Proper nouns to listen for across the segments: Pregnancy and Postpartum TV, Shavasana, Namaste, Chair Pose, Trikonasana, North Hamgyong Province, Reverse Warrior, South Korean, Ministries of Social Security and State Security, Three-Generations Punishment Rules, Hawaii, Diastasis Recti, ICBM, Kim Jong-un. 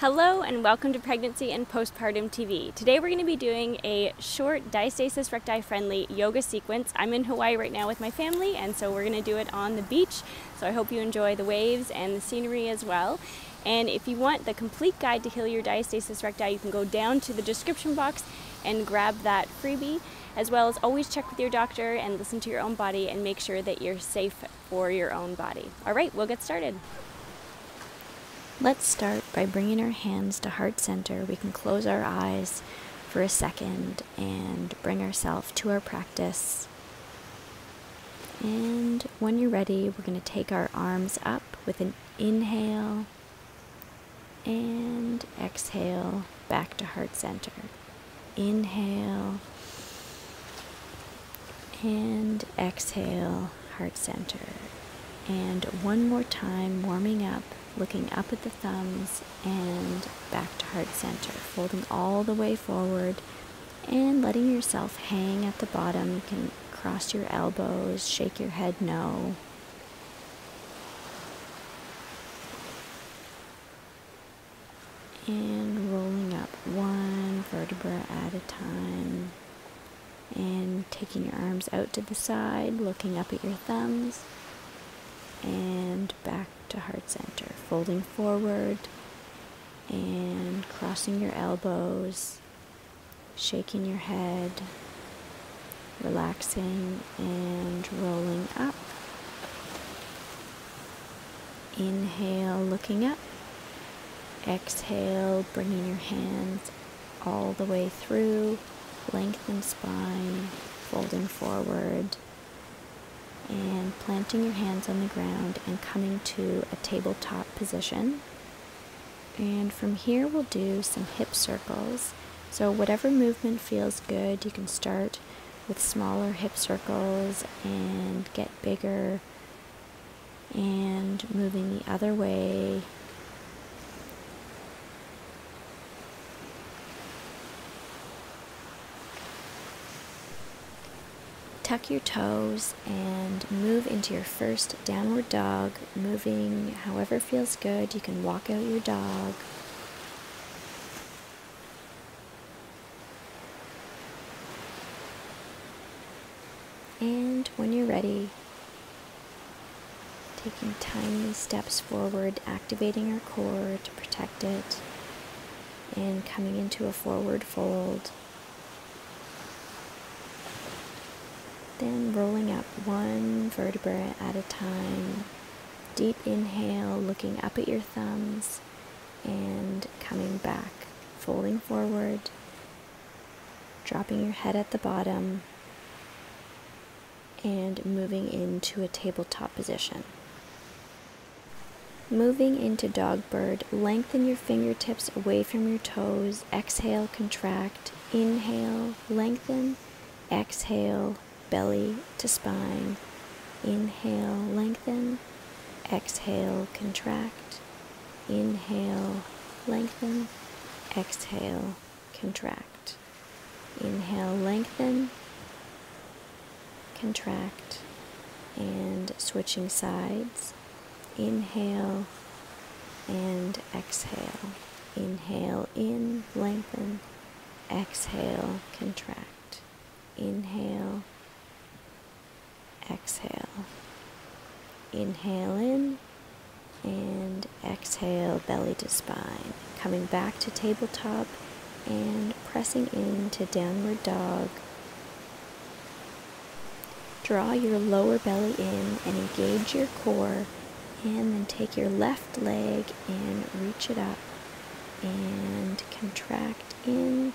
Hello and welcome to Pregnancy and Postpartum TV. Today we're going to be doing a short diastasis recti friendly yoga sequence. I'm in Hawaii right now with my family, and so we're going to do it on the beach. So I hope you enjoy the waves and the scenery as well. And if you want the complete guide to heal your diastasis recti, you can go down to the description box and grab that freebie, as well as always check with your doctor and listen to your own body and make sure that you're safe for your own body. All right, we'll get started. Let's start by bringing our hands to heart center. We can close our eyes for a second and bring ourselves to our practice. And when you're ready, we're going to take our arms up with an inhale and exhale back to heart center. Inhale and exhale, heart center. And one more time, warming up. Looking up at the thumbs and back to heart center, folding all the way forward and letting yourself hang at the bottom. You can cross your elbows, shake your head no. And rolling up one vertebra at a time. And taking your arms out to the side, looking up at your thumbs. And back to heart center, folding forward and crossing your elbows, shaking your head, relaxing and rolling up. Inhale, looking up. Exhale, bringing your hands all the way through, lengthen spine, folding forward. And planting your hands on the ground and coming to a tabletop position. And from here we'll do some hip circles. So whatever movement feels good, you can start with smaller hip circles and get bigger. And moving the other way. Tuck your toes and move into your first downward dog, moving however feels good. You can walk out your dog. And when you're ready, taking tiny steps forward, activating our core to protect it, and coming into a forward fold. Then rolling up one vertebra at a time. Deep inhale, looking up at your thumbs and coming back, folding forward, dropping your head at the bottom and moving into a tabletop position. Moving into dog bird, lengthen your fingertips away from your toes. Exhale, contract. Inhale, lengthen. Exhale, belly to spine. Inhale, lengthen. Exhale, contract. Inhale, lengthen. Exhale, contract. Inhale, lengthen. Contract. And switching sides. Inhale and exhale. Inhale in, lengthen. Exhale, contract. Inhale. Exhale. Inhale in and exhale, belly to spine. Coming back to tabletop and pressing into downward dog. Draw your lower belly in and engage your core, and then take your left leg and reach it up and contract in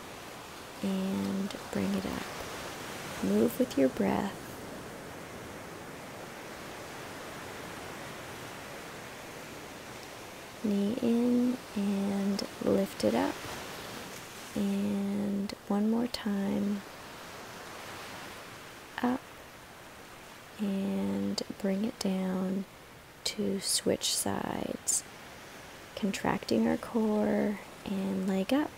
and bring it up. Move with your breath. Knee in and lift it up, and one more time, up and bring it down to switch sides, contracting our core and leg up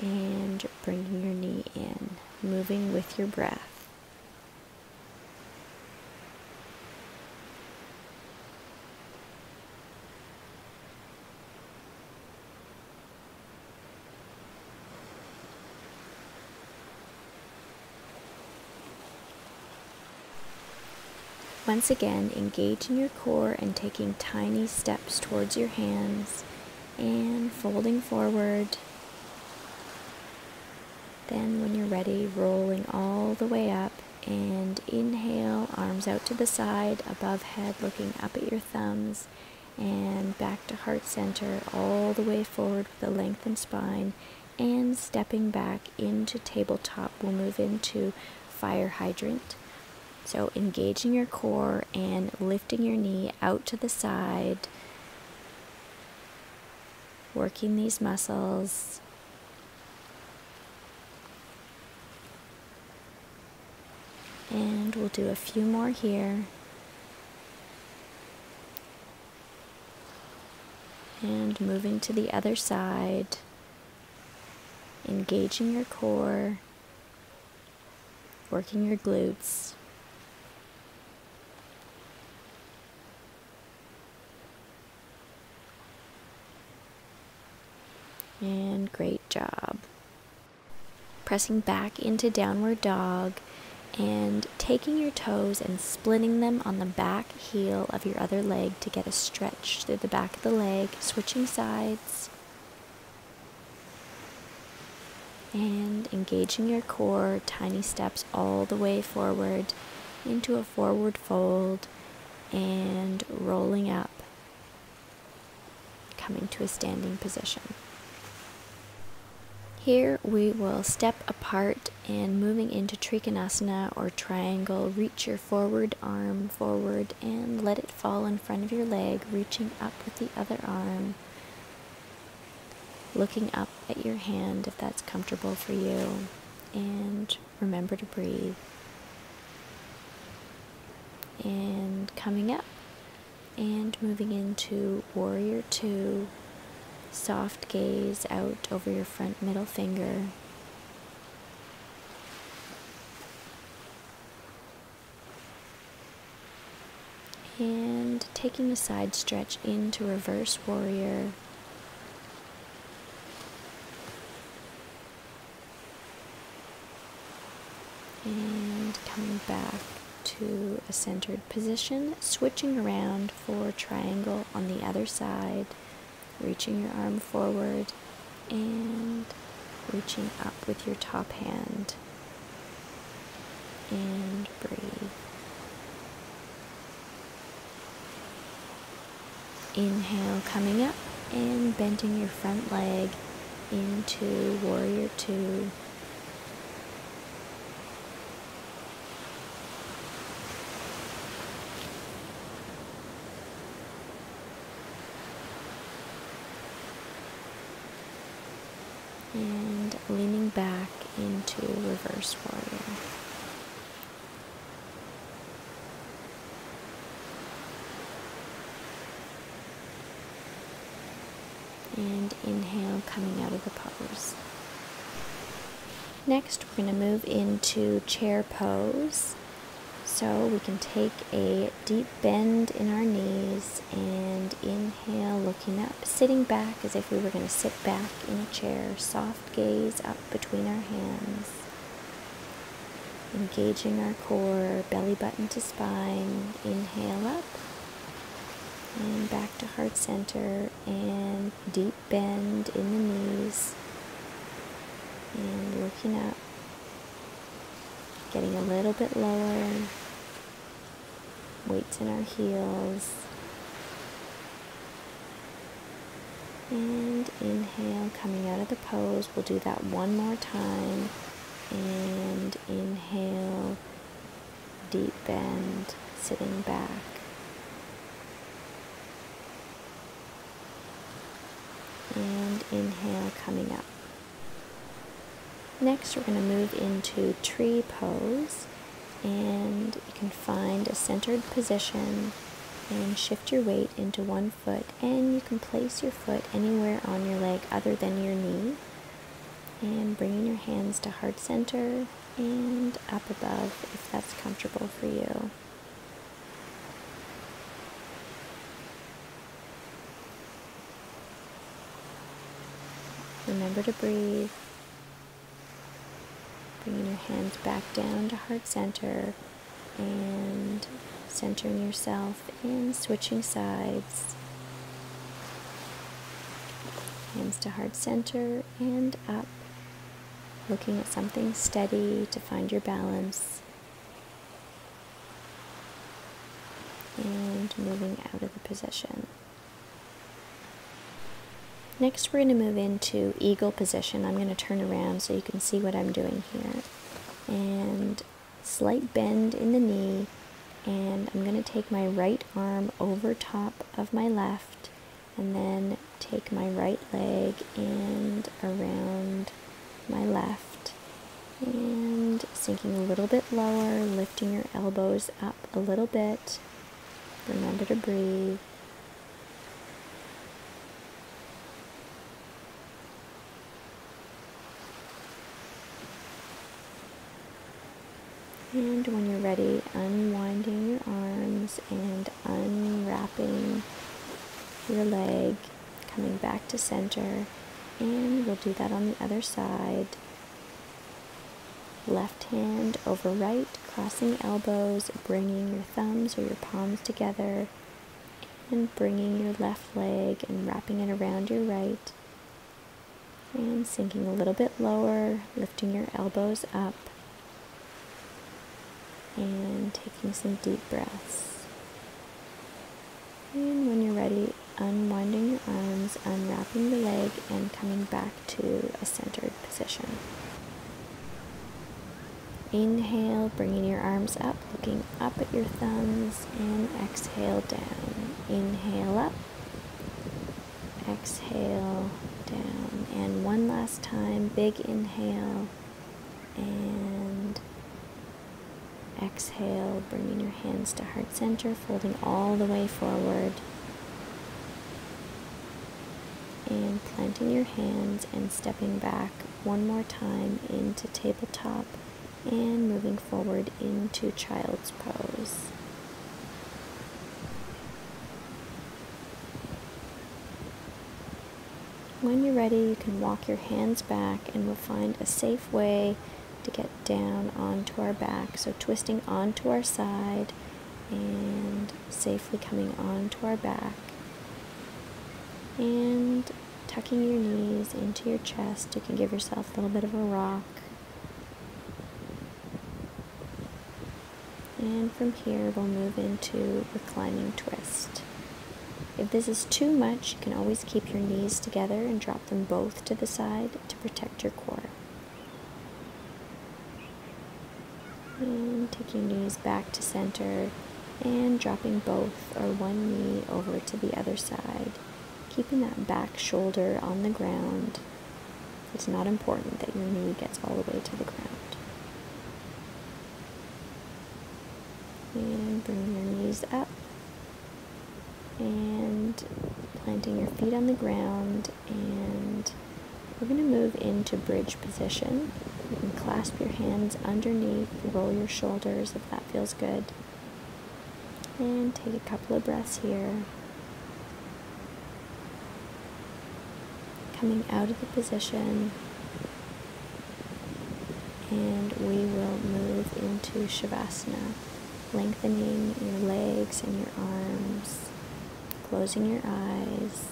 and bringing your knee in, moving with your breath. Once again, engage in your core and taking tiny steps towards your hands and folding forward. Then when you're ready, rolling all the way up and inhale, arms out to the side, above head, looking up at your thumbs, and back to heart center, all the way forward with a lengthened spine, and stepping back into tabletop. We'll move into fire hydrant. So engaging your core and lifting your knee out to the side, working these muscles. And we'll do a few more here. And moving to the other side, engaging your core, working your glutes. And great job. Pressing back into downward dog and taking your toes and splitting them on the back heel of your other leg to get a stretch through the back of the leg, switching sides. And engaging your core, tiny steps all the way forward into a forward fold and rolling up, coming to a standing position. Here we will step apart and moving into Trikonasana or triangle, reach your forward arm forward and let it fall in front of your leg, reaching up with the other arm, looking up at your hand if that's comfortable for you, and remember to breathe. And coming up and moving into Warrior 2. Soft gaze out over your front middle finger. And taking a side stretch into Reverse Warrior. And coming back to a centered position, switching around for triangle on the other side. Reaching your arm forward and reaching up with your top hand, and breathe. Inhale, coming up and bending your front leg into Warrior 2. And leaning back into Reverse Warrior. And inhale, coming out of the pose. Next, we're going to move into Chair Pose. So we can take a deep bend in our knees and inhale, looking up, sitting back as if we were going to sit back in a chair, soft gaze up between our hands, engaging our core, belly button to spine, inhale up, and back to heart center, and deep bend in the knees, and looking up, getting a little bit lower. Weights in our heels. And inhale, coming out of the pose. We'll do that one more time. And inhale, deep bend, sitting back. And inhale, coming up. Next, we're going to move into Tree Pose, and you can find a centered position and shift your weight into one foot, and you can place your foot anywhere on your leg other than your knee, and bringing your hands to heart center and up above if that's comfortable for you. Remember to breathe. Bringing your hands back down to heart center and centering yourself and switching sides. Hands to heart center and up, looking at something steady to find your balance. And moving out of the position. Next we're going to move into eagle position. I'm going to turn around so you can see what I'm doing here. And slight bend in the knee, and I'm going to take my right arm over top of my left, and then take my right leg and around my left, and sinking a little bit lower, lifting your elbows up a little bit. Remember to breathe. And when you're ready, unwinding your arms and unwrapping your leg, coming back to center, and we'll do that on the other side. Left hand over right, crossing elbows, bringing your thumbs or your palms together, and bringing your left leg and wrapping it around your right, and sinking a little bit lower, lifting your elbows up, and taking some deep breaths. And when you're ready, unwinding your arms, unwrapping the leg, and coming back to a centered position. Inhale, bringing your arms up, looking up at your thumbs, and exhale down. Inhale up, exhale down, and one last time, big inhale, and exhale, bringing your hands to heart center, folding all the way forward, and planting your hands and stepping back one more time into tabletop, and moving forward into child's pose. When you're ready, you can walk your hands back, and we'll find a safe way to get down onto our back. So twisting onto our side and safely coming onto our back. And tucking your knees into your chest. You can give yourself a little bit of a rock. And from here, we'll move into reclining twist. If this is too much, you can always keep your knees together and drop them both to the side to protect your core. And take your knees back to center and dropping both or one knee over to the other side, keeping that back shoulder on the ground. It's not important that your knee gets all the way to the ground. And bring your knees up and planting your feet on the ground, and we're going to move into bridge position. You can clasp your hands underneath, roll your shoulders if that feels good, and take a couple of breaths here. Coming out of the position, and we will move into Shavasana. Lengthening your legs and your arms, closing your eyes,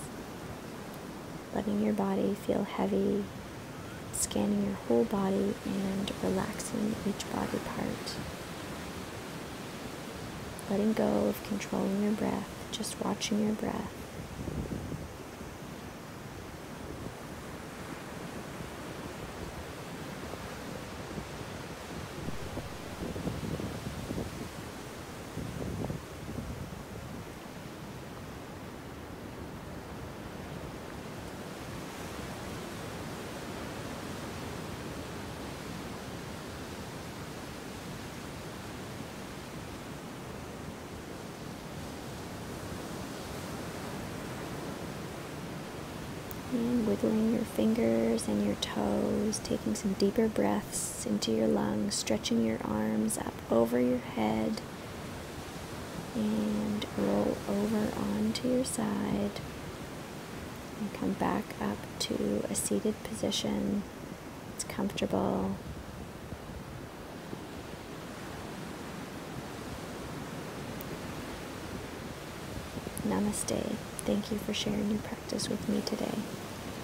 letting your body feel heavy, scanning your whole body and relaxing each body part. Letting go of controlling your breath, just watching your breath. And wiggling your fingers and your toes, taking some deeper breaths into your lungs, stretching your arms up over your head, and roll over onto your side, and come back up to a seated position. It's comfortable. Namaste. Thank you for sharing your practice with me today.